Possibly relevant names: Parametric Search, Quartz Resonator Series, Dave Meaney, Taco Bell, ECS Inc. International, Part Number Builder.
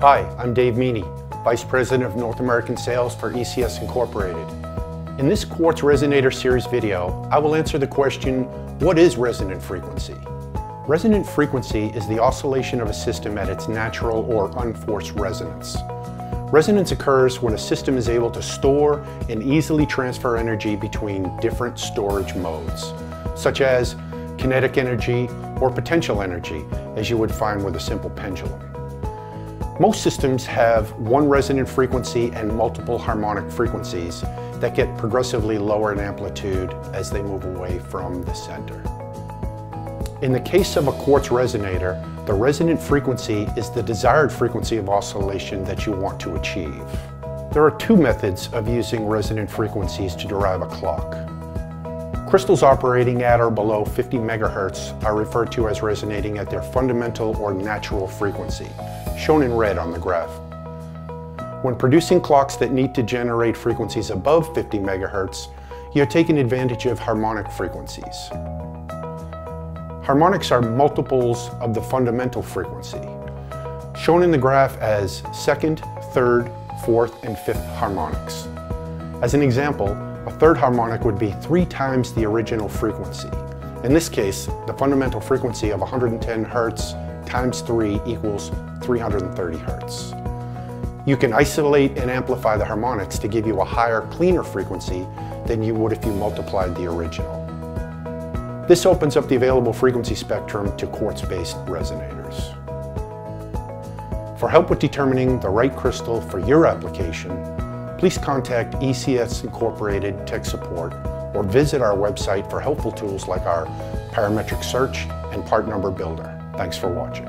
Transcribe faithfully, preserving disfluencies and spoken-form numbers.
Hi, I'm Dave Meaney, Vice President of North American Sales for E C S Incorporated. In this Quartz Resonator Series video, I will answer the question, what is resonant frequency? Resonant frequency is the oscillation of a system at its natural or unforced resonance. Resonance occurs when a system is able to store and easily transfer energy between different storage modes, such as kinetic energy or potential energy, as you would find with a simple pendulum. Most systems have one resonant frequency and multiple harmonic frequencies that get progressively lower in amplitude as they move away from the center. In the case of a quartz resonator, the resonant frequency is the desired frequency of oscillation that you want to achieve. There are two methods of using resonant frequencies to derive a clock. Crystals operating at or below fifty megahertz are referred to as resonating at their fundamental or natural frequency, shown in red on the graph. When producing clocks that need to generate frequencies above fifty megahertz, you're taking advantage of harmonic frequencies. Harmonics are multiples of the fundamental frequency, shown in the graph as second, third, fourth, and fifth harmonics. As an example, a third harmonic would be three times the original frequency. In this case, the fundamental frequency of one hundred ten hertz times three equals three hundred thirty hertz. You can isolate and amplify the harmonics to give you a higher, cleaner frequency than you would if you multiplied the original. This opens up the available frequency spectrum to quartz-based resonators. For help with determining the right crystal for your application, please contact E C S Incorporated Tech Support or visit our website for helpful tools like our parametric search and part number builder. Thanks for watching.